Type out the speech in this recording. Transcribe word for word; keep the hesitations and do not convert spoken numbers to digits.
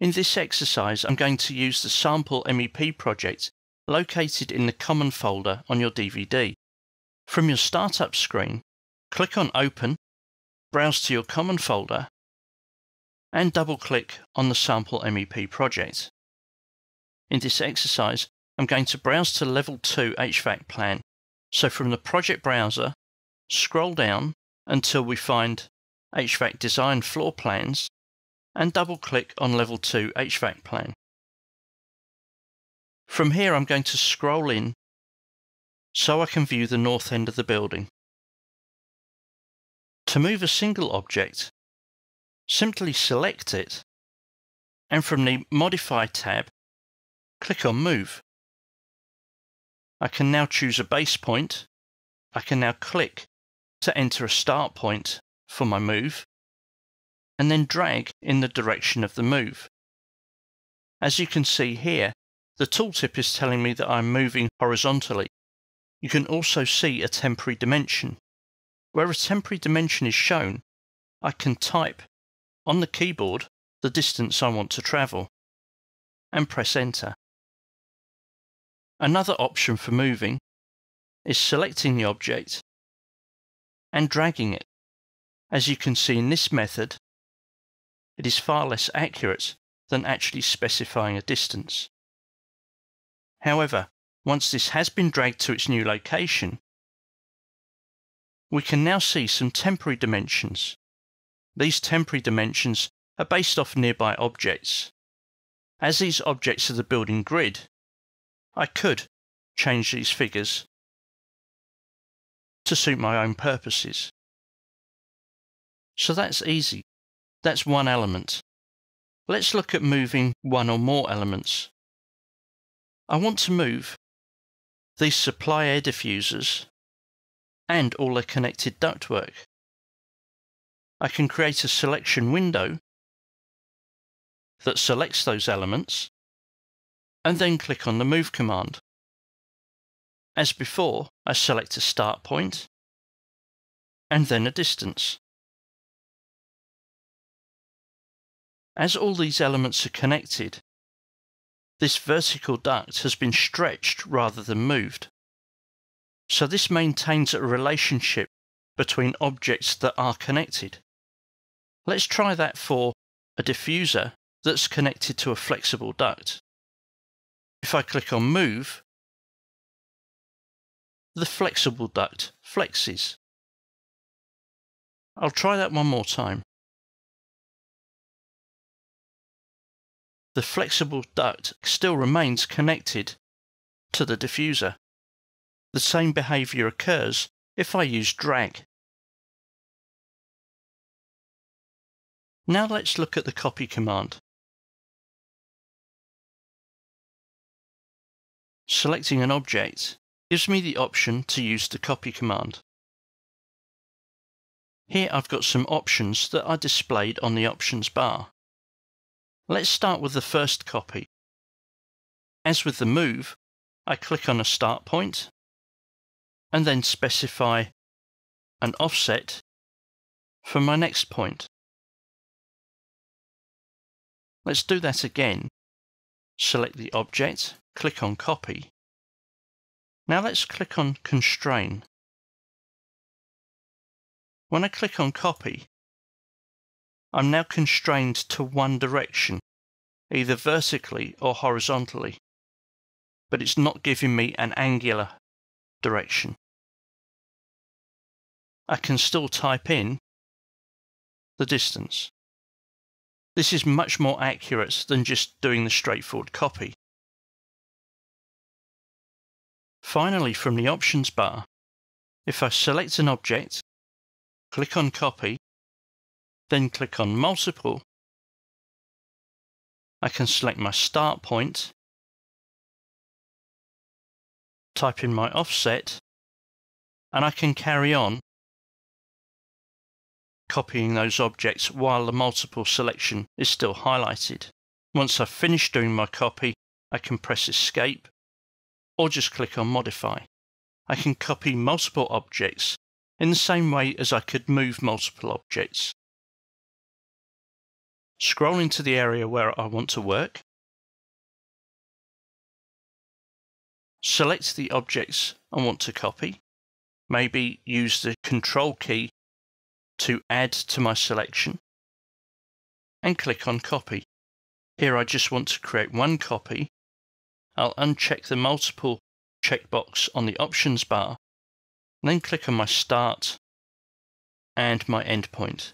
In this exercise, I'm going to use the sample M E P project located in the Common folder on your D V D. From your startup screen, click on Open, browse to your Common folder, and double-click on the sample M E P project. In this exercise, I'm going to browse to Level two H V A C plan. So from the project browser, scroll down until we find H V A C design floor plans, and double-click on Level two H V A C plan. From here I'm going to scroll in so I can view the north end of the building. To move a single object, simply select it and from the Modify tab, click on Move. I can now choose a base point. I can now click to enter a start point for my move, and then drag in the direction of the move. As you can see here, the tooltip is telling me that I'm moving horizontally. You can also see a temporary dimension. Where a temporary dimension is shown, I can type on the keyboard the distance I want to travel, and press Enter. Another option for moving is selecting the object and dragging it. As you can see in this method, it is far less accurate than actually specifying a distance. However, once this has been dragged to its new location, we can now see some temporary dimensions. These temporary dimensions are based off nearby objects. As these objects are the building grid, I could change these figures to suit my own purposes. So that's easy. That's one element. Let's look at moving one or more elements. I want to move these supply air diffusers and all their connected ductwork. I can create a selection window that selects those elements and then click on the Move command. As before, I select a start point and then a distance. As all these elements are connected, this vertical duct has been stretched rather than moved. So this maintains a relationship between objects that are connected. Let's try that for a diffuser that's connected to a flexible duct. If I click on Move, the flexible duct flexes. I'll try that one more time. The flexible duct still remains connected to the diffuser. The same behavior occurs if I use drag. Now let's look at the copy command. Selecting an object gives me the option to use the copy command. Here I've got some options that are displayed on the options bar. Let's start with the first copy. As with the move, I click on a start point and then specify an offset for my next point. Let's do that again. Select the object, click on Copy. Now let's click on Constrain. When I click on Copy, I'm now constrained to one direction, either vertically or horizontally, but it's not giving me an angular direction. I can still type in the distance. This is much more accurate than just doing the straightforward copy. Finally, from the options bar, if I select an object, click on Copy, then click on Multiple, I can select my start point, type in my offset, and I can carry on copying those objects while the multiple selection is still highlighted. Once I've finished doing my copy, I can press Escape or just click on Modify. I can copy multiple objects in the same way as I could move multiple objects. scroll into the area where I want to work, select the objects I want to copy, maybe use the Control key to add to my selection, and click on Copy. Here I just want to create one copy. I'll uncheck the multiple checkbox on the options bar, and then click on my start and my endpoint.